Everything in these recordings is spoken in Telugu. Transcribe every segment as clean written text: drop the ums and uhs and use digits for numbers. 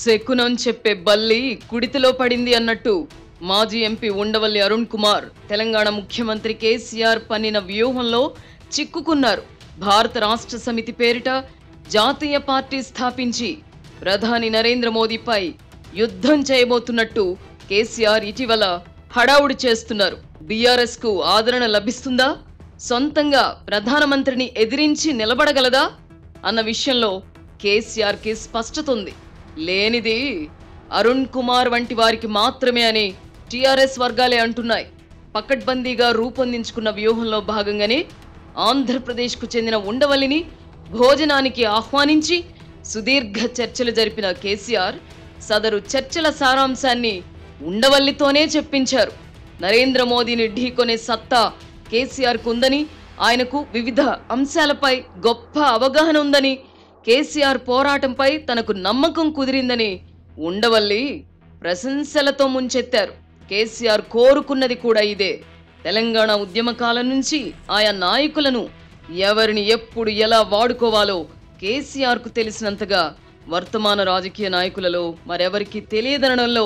శకునం చెప్పే బల్లి కుడితిలో పడింది అన్నట్టు మాజీ ఎంపీ ఉండవల్లి అరుణ్ కుమార్ తెలంగాణ ముఖ్యమంత్రి కేసీఆర్ పన్నిన వ్యూహంలో చిక్కుకున్నారు. భారత రాష్ట్ర సమితి పేరిట జాతీయ పార్టీ స్థాపించి ప్రధాని నరేంద్ర మోదీపై యుద్ధం చేయబోతున్నట్టు కేసీఆర్ ఇటీవల హడావుడి చేస్తున్నారు. బీఆర్ఎస్ కు ఆదరణ లభిస్తుందా, సొంతంగా ప్రధానమంత్రిని ఎదిరించి నిలబడగలదా అన్న విషయంలో కేసీఆర్ కి స్పష్టత ఉంది. లేనిది అరుణ్ కుమార్ వంటి వారికి మాత్రమే అని టీఆర్ఎస్ వర్గాలే అంటున్నాయి. పకడ్బందీగా రూపొందించుకున్న వ్యూహంలో భాగంగానే ఆంధ్రప్రదేశ్కు చెందిన ఉండవల్లిని భోజనానికి ఆహ్వానించి సుదీర్ఘ చర్చలు జరిపిన కేసీఆర్ సదరు చర్చల సారాంశాన్ని ఉండవల్లితోనే చెప్పించారు. నరేంద్ర మోదీని ఢీకొనే సత్తా కేసీఆర్కు ఉందని, ఆయనకు వివిధ అంశాలపై గొప్ప అవగాహన ఉందని, కేసీఆర్ పోరాటంపై తనకు నమ్మకం కుదిరిందని ఉండవల్లి ప్రశంసలతో ముంచెత్తారు. కేసీఆర్ కోరుకున్నది కూడా ఇదే. తెలంగాణ ఉద్యమకాలం నుంచి ఆయా నాయకులను ఎవరిని ఎప్పుడు ఎలా వాడుకోవాలో కేసీఆర్కు తెలిసినంతగా వర్తమాన రాజకీయ నాయకులలో మరెవరికి తెలియదనడంలో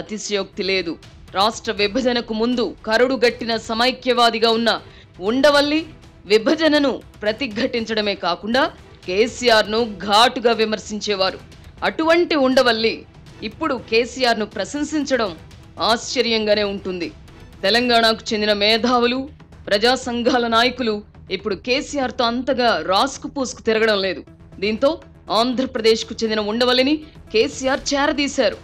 అతిశయోక్తి లేదు. రాష్ట్ర విభజనకు ముందు కరుడుగట్టిన సమైక్యవాదిగా ఉన్న ఉండవల్లి విభజనను ప్రతిఘటించడమే కాకుండా కేసీఆర్ను ఘాటుగా విమర్శించేవారు. అటువంటి ఉండవల్లి ఇప్పుడు కేసీఆర్ను ప్రశంసించడం ఆశ్చర్యంగానే ఉంటుంది. తెలంగాణకు చెందిన మేధావులు, ప్రజా సంఘాల నాయకులు ఇప్పుడు కేసీఆర్తో అంతగా రాసుకు పూసుకు తిరగడం లేదు. దీంతో ఆంధ్రప్రదేశ్కు చెందిన ఉండవల్లిని కేసీఆర్ చేరదీశారు.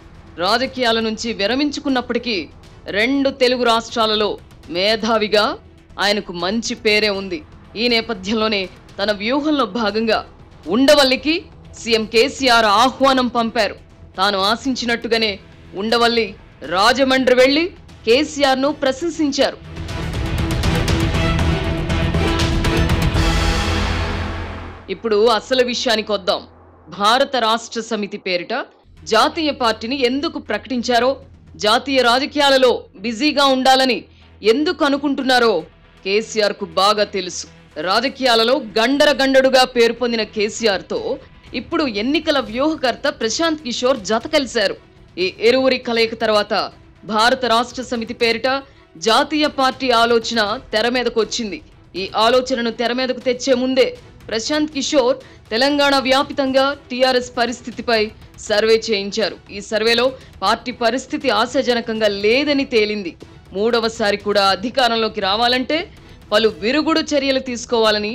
రాజకీయాల నుంచి విరమించుకున్నప్పటికీ రెండు తెలుగు రాష్ట్రాలలో మేధావిగా ఆయనకు మంచి పేరే ఉంది. ఈ నేపథ్యంలోనే తన వ్యూహంలో భాగంగా ఉండవల్లికి సీఎం కేసీఆర్ ఆహ్వానం పంపారు. తాను ఆశించినట్టుగానే ఉండవల్లి రాజమండ్రి వెళ్లి కేసీఆర్ను ప్రశంసించారు. ఇప్పుడు అసలు విషయానికి వద్దాం. భారత రాష్ట్ర సమితి పేరిట జాతీయ పార్టీని ఎందుకు ప్రకటించారో, జాతీయ రాజకీయాలలో బిజీగా ఉండాలని ఎందుకు అనుకుంటున్నారో కేసీఆర్కు బాగా తెలుసు. రాజకీయాలలో గండరగండడుగా పేరు పొందిన కేసీఆర్తో ఇప్పుడు ఎన్నికల వ్యూహకర్త ప్రశాంత్ కిషోర్ జత కలిశారు. ఈ ఇరువురి కలయిక తర్వాత భారత రాష్ట్ర సమితి పేరిట జాతీయ పార్టీ ఆలోచన తెర మీదకు వచ్చింది. ఈ ఆలోచనను తెర మీదకు తెచ్చే ముందే ప్రశాంత్ కిషోర్ తెలంగాణ వ్యాపితంగా టీఆర్ఎస్ పరిస్థితిపై సర్వే చేయించారు. ఈ సర్వేలో పార్టీ పరిస్థితి ఆశాజనకంగా లేదని తేలింది. మూడవసారి కూడా అధికారంలోకి రావాలంటే పలు విరుగుడు చర్యలు తీసుకోవాలని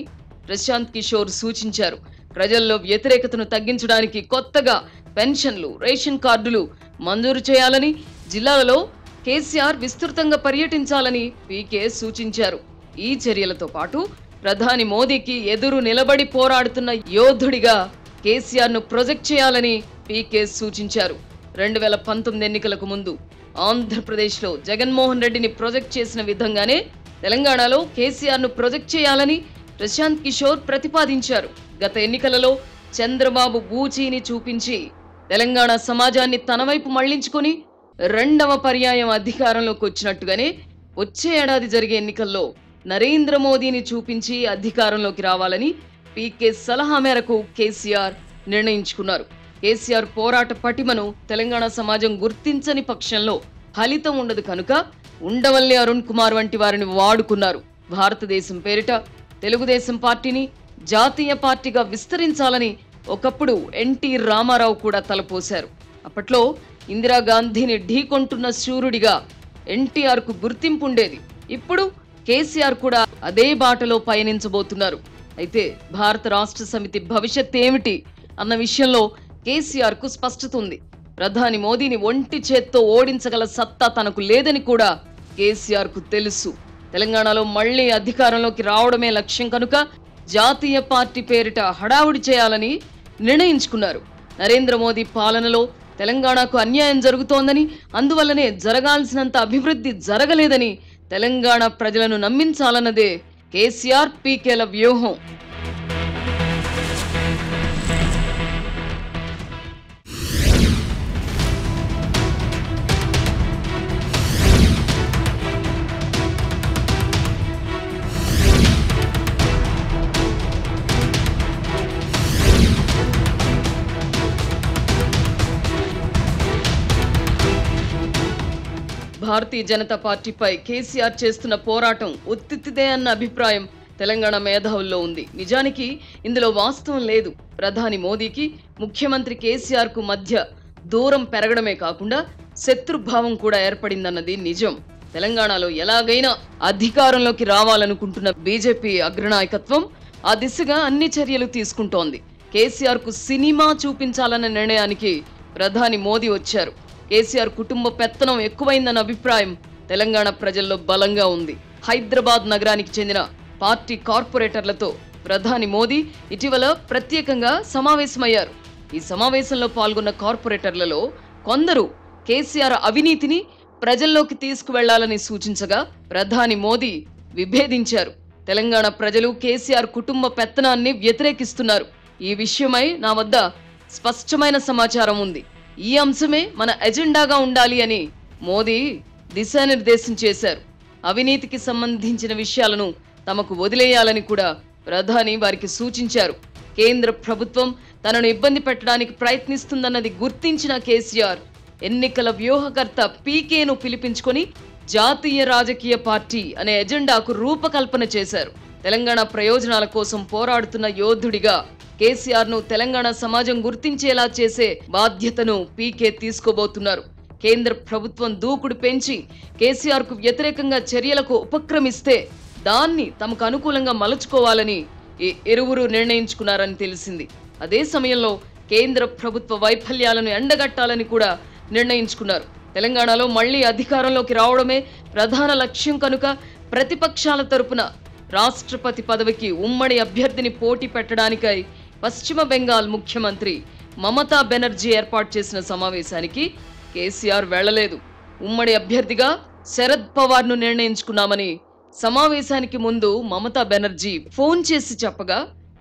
ప్రశాంత్ కిషోర్ సూచించారు. ప్రజల్లో వ్యతిరేకతను తగ్గించడానికి కొత్తగా పెన్షన్లు, రేషన్ కార్డులు మంజూరు చేయాలని, జిల్లాలలో కేసీఆర్ విస్తృతంగా పర్యటించాలని పీకే సూచించారు. ఈ చర్యలతో పాటు ప్రధాని మోదీకి ఎదురు నిలబడి పోరాడుతున్న యోధుడిగా కేసీఆర్ను ప్రొజెక్ట్ చేయాలని పీకే సూచించారు. 2019 ఎన్నికలకు ముందు ఆంధ్రప్రదేశ్లో జగన్మోహన్ రెడ్డిని ప్రొజెక్ట్ చేసిన విధంగానే తెలంగాణలో కేసీఆర్ను ప్రొజెక్ట్ చేయాలని ప్రశాంత్ కిషోర్ ప్రతిపాదించారు. గత ఎన్నికలలో చంద్రబాబు బూచీని చూపించి తెలంగాణ సమాజాన్ని తనవైపు మళ్లించుకుని రెండవ పర్యాయం అధికారంలోకి వచ్చినట్టుగానే వచ్చే ఏడాది జరిగే ఎన్నికల్లో నరేంద్ర మోదీని చూపించి అధికారంలోకి రావాలని పీకే సలహా మేరకు కేసీఆర్ నిర్ణయించుకున్నారు. కేసీఆర్ పోరాట పటిమను తెలంగాణ సమాజం గుర్తించని పక్షంలో ఫలితం ఉండదు కనుక ఉండవల్లి అరుణ్ కుమార్ వంటి వారిని వాడుకున్నారు. భారతదేశం పేరిట తెలుగుదేశం పార్టీని జాతీయ పార్టీగా విస్తరించాలని ఒకప్పుడు ఎన్టీ రామారావు కూడా తలపోశారు. అప్పట్లో ఇందిరాగాంధీని ఢీకొంటున్న శూరుడిగా ఎన్టీఆర్కు గుర్తింపు ఉండేది. ఇప్పుడు కేసీఆర్ కూడా అదే బాటలో పయనించబోతున్నారు. అయితే భారత రాష్ట్ర సమితి భవిష్యత్ ఏమిటి అన్న విషయంలో కేసీఆర్కు స్పష్టత ఉంది. ప్రధాని మోదీని ఒంటి చేత్తో ఓడించగల సత్తా తనకు లేదని కూడా కేసీఆర్కు తెలుసు. తెలంగాణలో మళ్లీ అధికారంలోకి రావడమే లక్ష్యం కనుక జాతీయ పార్టీ పేరిట హడావుడి చేయాలని నిర్ణయించుకున్నారు. నరేంద్ర మోదీ పాలనలో తెలంగాణకు అన్యాయం జరుగుతోందని, అందువల్లనే జరగాల్సినంత అభివృద్ధి జరగలేదని తెలంగాణ ప్రజలను నమ్మించాలన్నదే కేసీఆర్ పీకేల వ్యూహం. భారతీయ జనతా పార్టీపై కేసీఆర్ చేస్తున్న పోరాటం ఒత్తితిదే అన్న అభిప్రాయం తెలంగాణ మేధావుల్లో ఉంది. నిజానికి ఇందులో వాస్తవం లేదు. ప్రధాని మోదీకి ముఖ్యమంత్రి కేసీఆర్ కు మధ్య దూరం పెరగడమే కాకుండా శత్రుభావం కూడా ఏర్పడిందన్నది నిజం. తెలంగాణలో ఎలాగైనా అధికారంలోకి రావాలనుకుంటున్న బీజేపీ అగ్రనాయకత్వం ఆ దిశగా అన్ని చర్యలు తీసుకుంటోంది. కేసీఆర్ కు సినిమా చూపించాలన్న నిర్ణయానికి ప్రధాని మోదీ వచ్చారు. కేసీఆర్ కుటుంబ పెత్తనం ఎక్కువైందన్న అభిప్రాయం తెలంగాణ ప్రజల్లో బలంగా ఉంది. హైదరాబాద్ నగరానికి చెందిన పార్టీ కార్పొరేటర్లతో ప్రధాని మోదీ ఇటీవల ప్రత్యేకంగా సమావేశమయ్యారు. ఈ సమావేశంలో పాల్గొన్న కార్పొరేటర్లలో కొందరు కేసీఆర్ అవినీతిని ప్రజల్లోకి తీసుకువెళ్లాలని సూచించగా ప్రధాని మోదీ విభేదించారు. తెలంగాణ ప్రజలు కేసీఆర్ కుటుంబ పెత్తనాన్ని వ్యతిరేకిస్తున్నారు. ఈ విషయమై నా వద్ద స్పష్టమైన సమాచారం ఉంది. ఈ అంశమే మన ఎజెండాగా ఉండాలి అని మోదీ దిశానిర్దేశం చేశారు. అవినీతికి సంబంధించిన విషయాలను తమకు వదిలేయాలని కూడా ప్రధాని వారికి సూచించారు. కేంద్ర ప్రభుత్వం తనను ఇబ్బంది పెట్టడానికి ప్రయత్నిస్తుందన్నది గుర్తించిన కేసీఆర్ ఎన్నికల వ్యూహకర్త పీకేను పిలిపించుకొని జాతీయ రాజకీయ పార్టీ అనే ఎజెండాకు రూపకల్పన చేశారు. తెలంగాణ ప్రయోజనాల కోసం పోరాడుతున్న యోధుడిగా కేసీఆర్ను తెలంగాణ సమాజం గుర్తించేలా చేసే బాధ్యతను పీకే తీసుకోబోతున్నారు. కేంద్ర ప్రభుత్వం దూకుడు పెంచి కేసీఆర్కు వ్యతిరేకంగా చర్యలకు ఉపక్రమిస్తే దాన్ని తమకు అనుకూలంగా మలచుకోవాలని ఈ ఇరువురు నిర్ణయించుకున్నారని తెలిసింది. అదే సమయంలో కేంద్ర ప్రభుత్వ వైఫల్యాలను ఎండగట్టాలని కూడా నిర్ణయించుకున్నారు. తెలంగాణలో మళ్లీ అధికారంలోకి రావడమే ప్రధాన లక్ష్యం కనుక ప్రతిపక్షాల తరపున రాష్ట్రపతి పదవికి ఉమ్మడి అభ్యర్థిని పోటీ పెట్టడానికై పశ్చిమ బెంగాల్ ముఖ్యమంత్రి మమతా బెనర్జీ ఏర్పాటు చేసిన సమావేశానికి కేసీఆర్ వెళ్లలేదు. ఉమ్మడి అభ్యర్థిగా శరద్ పవార్ను నిర్ణయించుకున్నామని సమావేశానికి ముందు మమతా బెనర్జీ ఫోన్ చేసి చెప్పగా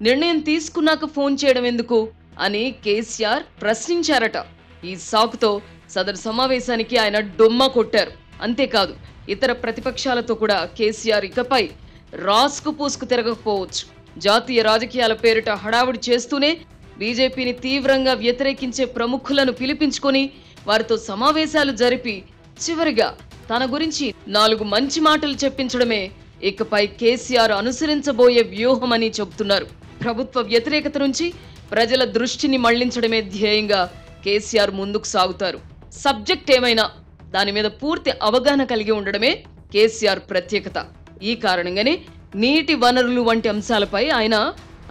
నిర్ణయం తీసుకున్నాక ఫోన్ చేయడం ఎందుకు అని కేసీఆర్ ప్రశ్నించారట. ఈ సాకుతో సదరు సమావేశానికి ఆయన డొమ్మ కొట్టారు. అంతేకాదు ఇతర ప్రతిపక్షాలతో కూడా కేసీఆర్ ఇకపై రాసుకు పూసుకు తిరగకపోవచ్చు. జాతీయ రాజకీయాల పేరిట హడావుడి చేస్తూనే బీజేపీని తీవ్రంగా వ్యతిరేకించే ప్రముఖులను పిలిపించుకొని వారితో సమావేశాలు జరిపి చివరిగా తన గురించి 4 మంచి మాటలు చెప్పించడమే ఇకపై కేసీఆర్ అనుసరించబోయే వ్యూహమని చెబుతున్నారు. ప్రభుత్వ వ్యతిరేకత నుంచి ప్రజల దృష్టిని మళ్లించడమే ధ్యేయంగా కేసీఆర్ ముందుకు సాగుతారు. సబ్జెక్ట్ ఏమైనా దాని మీద పూర్తి అవగాహన కలిగి ఉండడమే కేసీఆర్ ప్రత్యేకత. ఈ కారణంగానే నీటి వనరులు వంటి అంశాలపై ఆయన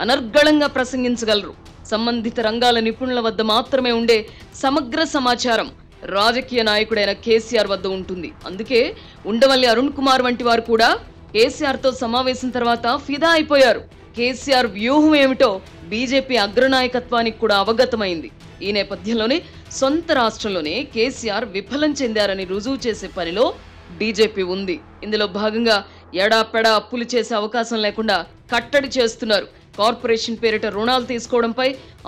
అనర్గళంగా ప్రసంగించగలరు. సంబంధిత రంగాల నిపుణుల వద్ద మాత్రమే ఉండే సమగ్ర సమాచారం రాజకీయ నాయకుడైన కేసీఆర్ వద్ద ఉంటుంది. అందుకే ఉండవల్లి అరుణ్ కుమార్ వంటి వారు కూడా కేసీఆర్తో సమావేశం తర్వాత ఫిదా అయిపోయారు. కేసీఆర్ వ్యూహం ఏమిటో బీజేపీ అగ్రనాయకత్వానికి కూడా అవగతమైంది. ఈ నేపథ్యంలోనే సొంత రాష్ట్రంలోనే కేసీఆర్ విఫలం చెందారని రుజువు చేసే పనిలో బీజేపీ ఉంది. ఇందులో భాగంగా ఎడాపెడా అప్పులు చేసే అవకాశం లేకుండా కట్టడి చేస్తున్నారు. కార్పొరేషన్ పేరిట రుణాలు తీసుకోవడంపై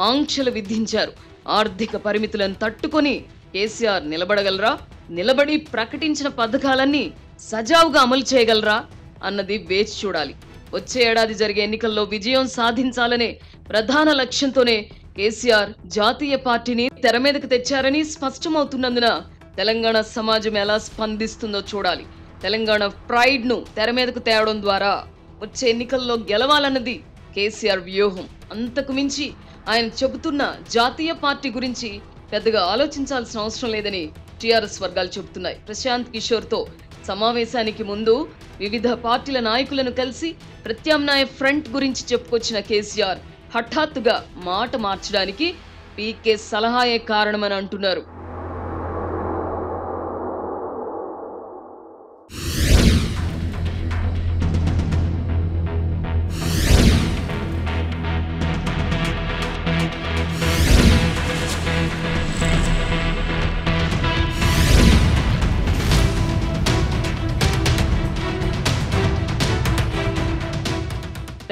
ఆంక్షలు విధించారు. ఆర్థిక పరిమితులను తట్టుకొని కేసీఆర్ నిలబడగలరా? నిలబడి ప్రకటించిన పథకాలన్నీ సజావుగా అమలు చేయగలరా అన్నది వేచి చూడాలి. వచ్చే ఏడాది జరిగే ఎన్నికల్లో విజయం సాధించాలనే ప్రధాన లక్ష్యంతోనే కేసీఆర్ జాతీయ పార్టీని తెర మీదకు తెచ్చారని స్పష్టమవుతున్నందున తెలంగాణ సమాజం ఎలా స్పందిస్తుందో చూడాలి. తెలంగాణ ప్రైడ్ను తెర మీదకు తేవడం ద్వారా వచ్చే ఎన్నికల్లో గెలవాలన్నది కేసీఆర్ వ్యూహం. అంతకు మించి ఆయన చెబుతున్న జాతీయ పార్టీ గురించి పెద్దగా ఆలోచించాల్సిన అవసరం లేదని టీఆర్ఎస్ వర్గాలు చెబుతున్నాయి. ప్రశాంత్ కిషోర్తో సమావేశానికి ముందు వివిధ పార్టీల నాయకులను కలిసి ప్రత్యామ్నాయ ఫ్రంట్ గురించి చెప్పుకొచ్చిన కేసీఆర్ హఠాత్తుగా మాట మార్చడానికి పీకే సలహాయే కారణమని అంటున్నారు.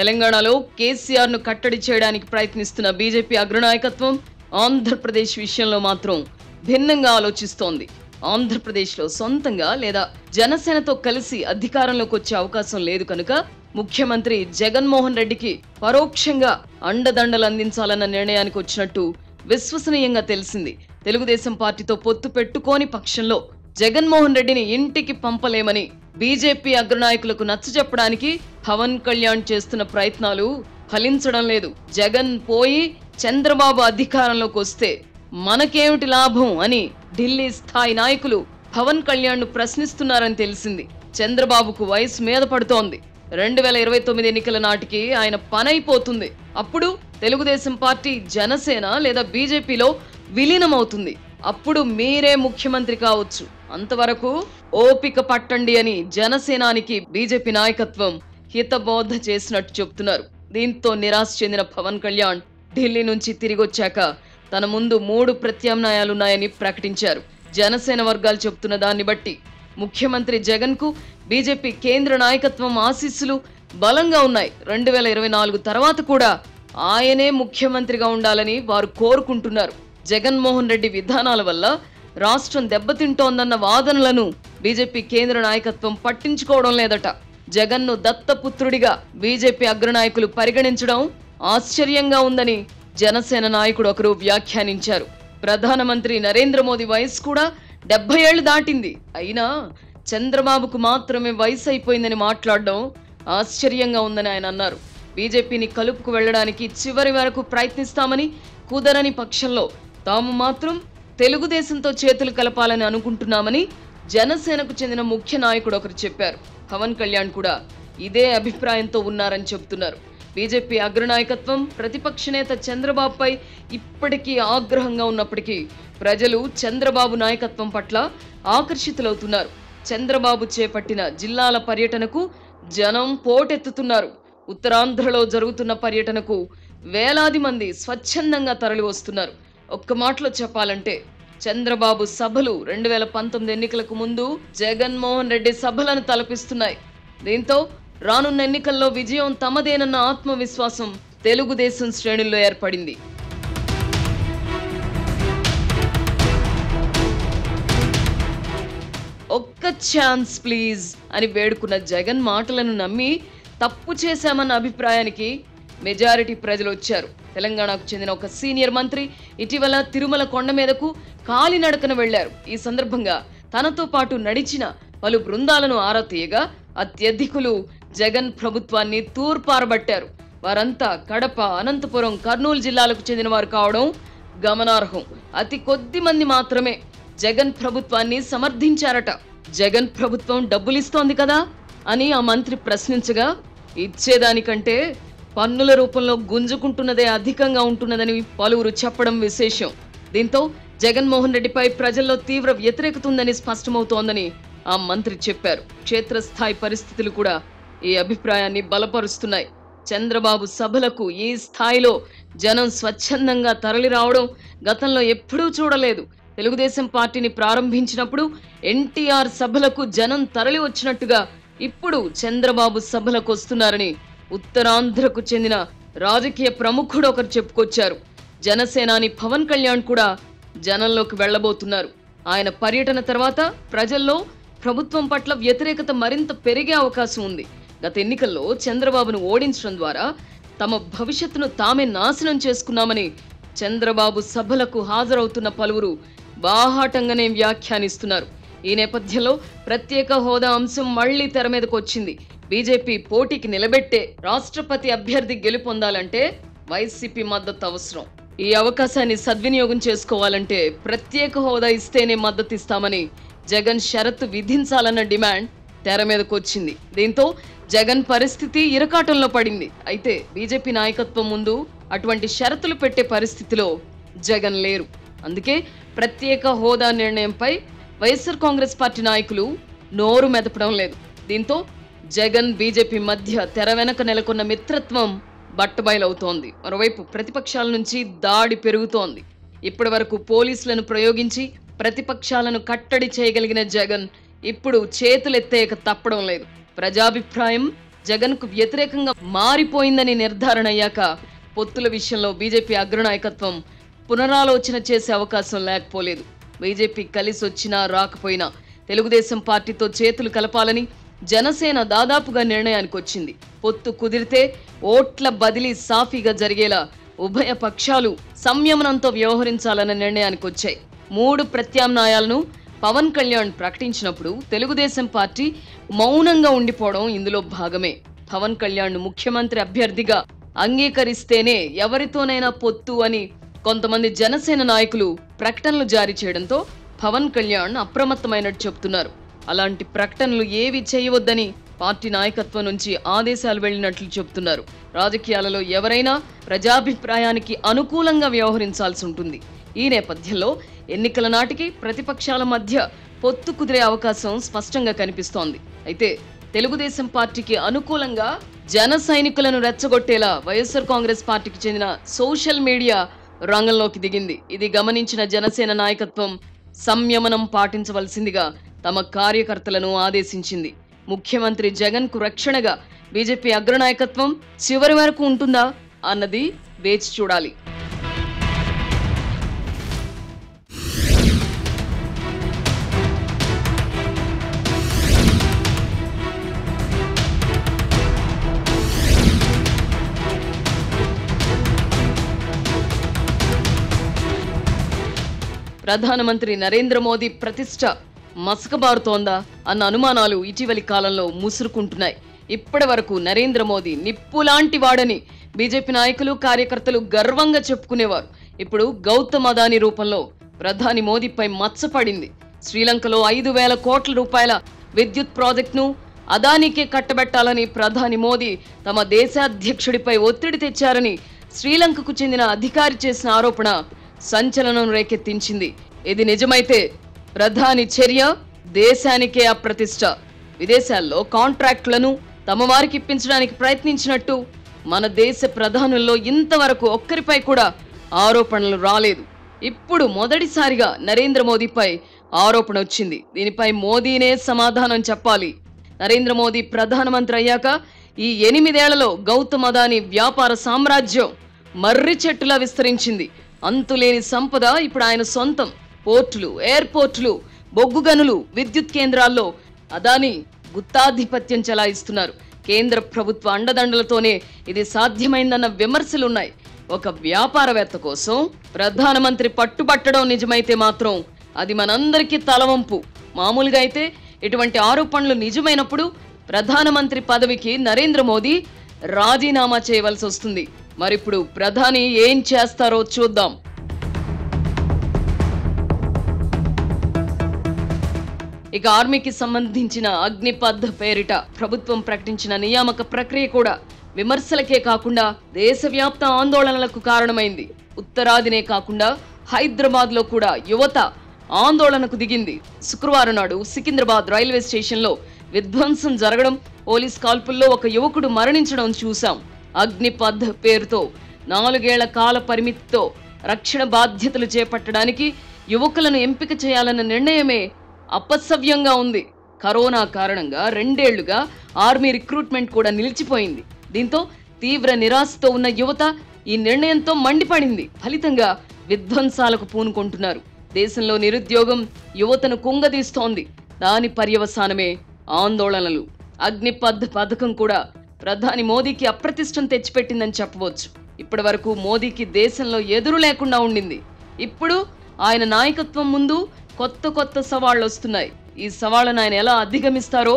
తెలంగాణలో కేసీఆర్ ను కట్టడి చేయడానికి ప్రయత్నిస్తున్న బీజేపీ అగ్రనాయకత్వం ఆంధ్రప్రదేశ్ విషయంలో మాత్రం భిన్నంగా ఆలోచిస్తోంది. ఆంధ్రప్రదేశ్లో సొంతంగా లేదా జనసేనతో కలిసి అధికారంలోకి వచ్చే అవకాశం లేదు కనుక ముఖ్యమంత్రి జగన్మోహన్ రెడ్డికి పరోక్షంగా అండదండలు అందించాలన్న నిర్ణయానికి వచ్చినట్టు విశ్వసనీయంగా తెలిసింది. తెలుగుదేశం పార్టీతో పొత్తు పెట్టుకోని పక్షంలో జగన్మోహన్ రెడ్డిని ఇంటికి పంపలేమని బీజేపీ అగ్రనాయకులకు నచ్చజెప్పడానికి పవన్ కళ్యాణ్ చేస్తున్న ప్రయత్నాలు ఫలించడం లేదు. జగన్ పోయి చంద్రబాబు అధికారంలోకి వస్తే మనకేమిటి లాభం అని ఢిల్లీ స్థాయి నాయకులు పవన్ కళ్యాణ్ను ప్రశ్నిస్తున్నారని తెలిసింది. చంద్రబాబుకు వయసు మీద పడుతోంది. 2029 ఎన్నికల నాటికి ఆయన పనైపోతుంది. అప్పుడు తెలుగుదేశం పార్టీ, జనసేన లేదా బీజేపీలో విలీనమవుతుంది. అప్పుడు మీరే ముఖ్యమంత్రి కావచ్చు. అంతవరకు ఓపిక పట్టండి అని జనసేనానికి బీజేపీ నాయకత్వం హితబోధ చేసినట్టు చెప్తున్నారు. దీంతో నిరాశ చెందిన పవన్ కళ్యాణ్ ఢిల్లీ నుంచి తిరిగొచ్చాక తన ముందు 3 ప్రత్యామ్నాయాలున్నాయని ప్రకటించారు. జనసేన వర్గాలు చెప్తున్న దాన్ని బట్టి ముఖ్యమంత్రి జగన్ కు బీజేపీ కేంద్ర నాయకత్వం ఆశీస్సులు బలంగా ఉన్నాయి. 2024 తర్వాత కూడా ఆయనే ముఖ్యమంత్రిగా ఉండాలని వారు కోరుకుంటున్నారు. జగన్మోహన్ రెడ్డి విధానాల వల్ల రాష్ట్రం దెబ్బతింటోందన్న వాదనలను బీజేపీ కేంద్ర నాయకత్వం పట్టించుకోవడం లేదట. జగన్ను దత్తపుత్రుడిగా బీజేపీ అగ్రనాయకులు పరిగణించడం ఆశ్చర్యంగా ఉందని జనసేన నాయకుడు ఒకరు వ్యాఖ్యానించారు. ప్రధానమంత్రి నరేంద్ర మోదీ వయసు కూడా 70 ఏళ్లు దాటింది. అయినా చంద్రబాబుకు మాత్రమే వయసు అయిపోయిందని మాట్లాడడం ఆశ్చర్యంగా ఉందని ఆయన అన్నారు. బీజేపీని కలుపుకు వెళ్లడానికి చివరి వరకు ప్రయత్నిస్తామని, కుదరని పక్షంలో తాము మాత్రం తెలుగుదేశంతో చేతులు కలపాలని అనుకుంటున్నామని జనసేనకు చెందిన ముఖ్య నాయకుడు ఒకరు చెప్పారు. పవన్ కళ్యాణ్ కూడా ఇదే అభిప్రాయంతో ఉన్నారని చెబుతున్నారు. బీజేపీ అగ్రనాయకత్వం, ప్రతిపక్ష నేత చంద్రబాబుపై ఇప్పటికీ ఆగ్రహంగా ఉన్నప్పటికీ ప్రజలు చంద్రబాబు నాయకత్వం పట్ల ఆకర్షితులవుతున్నారు. చంద్రబాబు చేపట్టిన జిల్లాల పర్యటనకు జనం పోటెత్తుతున్నారు. ఉత్తరాంధ్రలో జరుగుతున్న పర్యటనకు వేలాది మంది స్వచ్ఛందంగా తరలి వస్తున్నారు. ఒక్క మాటలో చెప్పాలంటే చంద్రబాబు సభలు 2019 ఎన్నికలకు ముందు జగన్మోహన్ రెడ్డి సభలను తలపిస్తున్నాయి. దీంతో రానున్న ఎన్నికల్లో విజయం తమదేనన్న ఆత్మవిశ్వాసం తెలుగుదేశం శ్రేణుల్లో ఏర్పడింది. ఒక్క ఛాన్స్ ప్లీజ్ అని వేడుకున్న జగన్ మాటలను నమ్మి తప్పు చేశామన్న అభిప్రాయానికి మెజారిటీ ప్రజలు వచ్చారు. తెలంగాణకు చెందిన ఒక సీనియర్ మంత్రి ఇటీవల తిరుమల కొండ మీదకు కాలినడకన వెళ్లారు. ఈ సందర్భంగా తనతో పాటు నడిచిన పలు బృందాలను ఆరా తీయగా అత్యధికులు జగన్ ప్రభుత్వాన్ని తూర్పారబట్టారు. వారంతా కడప, అనంతపురం, కర్నూలు జిల్లాలకు చెందిన వారు కావడం గమనార్హం. అతి కొద్ది మంది మాత్రమే జగన్ ప్రభుత్వాన్ని సమర్థించారట. జగన్ ప్రభుత్వం డబ్బులిస్తోంది కదా అని ఆ మంత్రి ప్రశ్నించగా, ఇచ్చేదానికంటే పన్నుల రూపంలో గుంజుకుంటున్నదే అధికంగా ఉంటున్నదని పలువురు చెప్పడం విశేషం. దీంతో జగన్మోహన్ రెడ్డిపై ప్రజల్లో తీవ్ర వ్యతిరేకత ఉందని స్పష్టమవుతోందని ఆ మంత్రి చెప్పారు. క్షేత్రస్థాయి పరిస్థితులు కూడా ఈ అభిప్రాయాన్ని బలపరుస్తున్నాయి. చంద్రబాబు సభలకు ఈ స్థాయిలో జనం స్వచ్ఛందంగా తరలి రావడం గతంలో ఎప్పుడూ చూడలేదు. తెలుగుదేశం పార్టీని ప్రారంభించినప్పుడు ఎన్టీఆర్ సభలకు జనం తరలి వచ్చినట్టుగా ఇప్పుడు చంద్రబాబు సభలకు వస్తున్నారని ఉత్తరాంధ్రకు చెందిన రాజకీయ ప్రముఖుడు ఒకరు చెప్పుకొచ్చారు. జనసేనాని పవన్ కళ్యాణ్ కూడా జనంలోకి వెళ్లబోతున్నారు. ఆయన పర్యటన తర్వాత ప్రజల్లో ప్రభుత్వం పట్ల వ్యతిరేకత మరింత పెరిగే అవకాశం ఉంది. గత ఎన్నికల్లో చంద్రబాబును ఓడించడం ద్వారా తమ భవిష్యత్తును తామే నాశనం చేసుకున్నామని చంద్రబాబు సభలకు హాజరవుతున్న పలువురు బాహాటంగానే వ్యాఖ్యానిస్తున్నారు. ఈ నేపథ్యంలో ప్రత్యేక హోదా అంశం మళ్లీ తెర మీదకు వచ్చింది. బీజేపీ పోటీకి నిలబెట్టే రాష్ట్రపతి అభ్యర్థి గెలుపొందాలంటే వైసీపీ మద్దతు అవసరం. ఈ అవకాశాన్ని సద్వినియోగం చేసుకోవాలంటే ప్రత్యేక హోదా ఇస్తేనే మద్దతు ఇస్తామని జగన్ షరతు విధించాలన్న డిమాండ్ తెర మీదకు వచ్చింది. దీంతో జగన్ పరిస్థితి ఇరకాటంలో పడింది. అయితే బీజేపీ నాయకత్వం ముందు అటువంటి షరతులు పెట్టే పరిస్థితిలో జగన్ లేరు. అందుకే ప్రత్యేక హోదా నిర్ణయంపై వైఎస్ఆర్ కాంగ్రెస్ పార్టీ నాయకులు నోరు మెదపడం లేదు. దీంతో జగన్ బీజేపీ మధ్య తెర వెనక నెలకొన్న మిత్రత్వం బట్టబయలవుతోంది. మరోవైపు ప్రతిపక్షాల నుంచి దాడి పెరుగుతోంది. ఇప్పటి వరకు పోలీసులను ప్రయోగించి ప్రతిపక్షాలను కట్టడి చేయగలిగిన జగన్ ఇప్పుడు చేతులెత్తేయక తప్పడం లేదు. ప్రజాభిప్రాయం జగన్కు వ్యతిరేకంగా మారిపోయిందని నిర్ధారణ అయ్యాక పొత్తుల విషయంలో బీజేపీ అగ్రనాయకత్వం పునరాలోచన చేసే అవకాశం లేకపోలేదు. బీజేపీ కలిసి వచ్చినా రాకపోయినా తెలుగుదేశం పార్టీతో చేతులు కలపాలని జనసేన దాదాపుగా నిర్ణయానికి వచ్చింది. పొత్తు కుదిరితే ఓట్ల బదిలీ సాఫీగా జరిగేలా ఉభయ పక్షాలు సంయమనంతో వ్యవహరించాలన్న నిర్ణయానికి వచ్చాయి. 3 ప్రత్యామ్నాయాలను పవన్ కళ్యాణ్ ప్రకటించినప్పుడు తెలుగుదేశం పార్టీ మౌనంగా ఉండిపోవడం ఇందులో భాగమే. పవన్ కళ్యాణ్ ముఖ్యమంత్రి అభ్యర్థిగా అంగీకరిస్తేనే ఎవరితోనైనా పొత్తు అని కొంతమంది జనసేన నాయకులు ప్రకటనలు జారీ చేయడంతో పవన్ కళ్యాణ్ అప్రమత్తమైనట్టు చెప్తున్నారు. అలాంటి ప్రకటనలు ఏవి చేయవద్దని పార్టీ నాయకత్వం నుంచి ఆదేశాలు వెళ్ళినట్లు చెప్తున్నారు. రాజకీయాలలో ఎవరైనా ప్రజాభిప్రాయానికి అనుకూలంగా వ్యవహరించాల్సి ఉంటుంది. ఈ నేపథ్యంలో ఎన్నికల నాటికి ప్రతిపక్షాల మధ్య పొత్తు కుదిరే అవకాశం స్పష్టంగా కనిపిస్తోంది. అయితే తెలుగుదేశం పార్టీకి అనుకూలంగా జన సైనికులను రెచ్చగొట్టేలా వైఎస్ఆర్ కాంగ్రెస్ పార్టీకి చెందిన సోషల్ మీడియా రంగంలోకి దిగింది. ఇది గమనించిన జనసేన నాయకత్వం సంయమనం పాటించవలసిందిగా తమ కార్యకర్తలను ఆదేశించింది. ముఖ్యమంత్రి జగన్ కు రక్షణగా బీజేపీ అగ్రనాయకత్వం చివరి వరకు ఉంటుందా అన్నది వేచి చూడాలి. ప్రధానమంత్రి నరేంద్ర మోదీ ప్రతిష్ట మసకబారుతోందా అన్న అనుమానాలు ఇటీవలి కాలంలో ముసురుకుంటున్నాయి. ఇప్పటి వరకు నరేంద్ర మోదీ నిప్పు లాంటి వాడని బీజేపీ నాయకులు కార్యకర్తలు గర్వంగా చెప్పుకునేవారు. ఇప్పుడు గౌతమ్ అదానీ రూపంలో ప్రధాని మోదీపై మచ్చపడింది. శ్రీలంకలో 5,000 కోట్ల రూపాయల విద్యుత్ ప్రాజెక్టును అదానీకే కట్టబెట్టాలని ప్రధాని మోదీ తమ దేశాధ్యక్షుడిపై ఒత్తిడి తెచ్చారని శ్రీలంకకు చెందిన అధికారి చేసిన ఆరోపణ సంచలనం రేకెత్తించింది. ఇది నిజమైతే ప్రధాని చర్య దేశానికే అప్రతిష్ట. విదేశాల్లో కాంట్రాక్టులను తమ వారికి ఇప్పించడానికి ప్రయత్నించినట్టు మన దేశ ప్రధానుల్లో ఇంతవరకు ఒక్కరిపై కూడా ఆరోపణలు రాలేదు. ఇప్పుడు మొదటిసారిగా నరేంద్ర మోదీపై ఆరోపణ వచ్చింది. దీనిపై మోదీనే సమాధానం చెప్పాలి. నరేంద్ర మోదీ ప్రధానమంత్రి అయ్యాక ఈ 8 ఏళ్లలో గౌతమ్ అదానీ వ్యాపార సామ్రాజ్యం మర్రి చెట్టులా విస్తరించింది. అంతులేని సంపద ఇప్పుడు ఆయన సొంతం. పోర్టులు, ఎయిర్పోర్టులు, బొగ్గు గనులు, విద్యుత్ కేంద్రాల్లో అదానీ గుత్తాధిపత్యం చెలాయిస్తున్నారు. కేంద్ర ప్రభుత్వ అండదండలతోనే ఇది సాధ్యమైందన్న విమర్శలున్నాయి. ఒక వ్యాపారవేత్త కోసం ప్రధానమంత్రి పట్టుబట్టడం నిజమైతే మాత్రం అది మనందరికీ తలవంపు. మామూలుగా అయితే ఇటువంటి ఆరోపణలు నిజమైనప్పుడు ప్రధానమంత్రి పదవికి నరేంద్ర మోదీ రాజీనామా చేయవలసి వస్తుంది. మరిప్పుడు ప్రధాని ఏం చేస్తారో చూద్దాం. ఇక ఆర్మీకి సంబంధించిన అగ్నిపథ్ పేరిట ప్రభుత్వం ప్రకటించిన నియామక ప్రక్రియ కూడా విమర్శలకే కాకుండా దేశవ్యాప్త ఆందోళనలకు కారణమైంది. ఉత్తరాదినే కాకుండా హైదరాబాద్ లో కూడా యువత ఆందోళనకు దిగింది. శుక్రవారం నాడు సికింద్రాబాద్ రైల్వే స్టేషన్ లో విధ్వంసం జరగడం, పోలీస్ కాల్పుల్లో ఒక యువకుడు మరణించడం చూశాం. అగ్నిపథ్ పేరుతో 4 ఏళ్ల కాల పరిమితితో రక్షణ బాధ్యతలు చేపట్టడానికి యువకులను ఎంపిక చేయాలన్న నిర్ణయమే అపసవ్యంగా ఉంది. కరోనా కారణంగా 2 ఏళ్లుగా ఆర్మీ రిక్రూట్మెంట్ కూడా నిలిచిపోయింది. దీంతో తీవ్ర నిరాశతో ఉన్న యువత ఈ నిర్ణయంతో మండిపడింది. ఫలితంగా విధ్వంసాలకు పూనుకుంటున్నారు. దేశంలో నిరుద్యోగం యువతను కుంగదీస్తోంది. దాని పర్యవసానమే ఆందోళనలు. అగ్నిపథ్ పథకం కూడా ప్రధాని మోదీకి అప్రతిష్టం తెచ్చిపెట్టిందని చెప్పవచ్చు. ఇప్పటి వరకు మోదీకి దేశంలో ఎదురు లేకుండా ఉండింది. ఇప్పుడు ఆయన నాయకత్వం ముందు కొత్త సవాళ్లు వస్తున్నాయి. ఈ సవాళ్లను ఆయన ఎలా అధిగమిస్తారో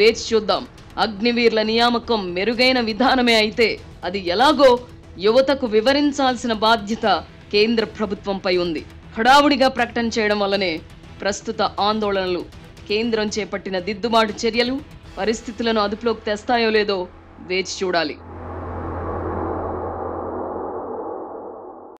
వేచి చూద్దాం. అగ్నివీర్ల నియామకం మెరుగైన విధానమే అయితే అది ఎలాగో యువతకు వివరించాల్సిన బాధ్యత కేంద్ర ప్రభుత్వంపై ఉంది. హడావుడిగా ప్రకటన చేయడం వల్లనే ప్రస్తుత ఆందోళనలు. కేంద్రం చేపట్టిన దిద్దుబాటు చర్యలు పరిస్థితులను అదుపులోకి తెస్తాయో లేదో వేచి చూడాలి.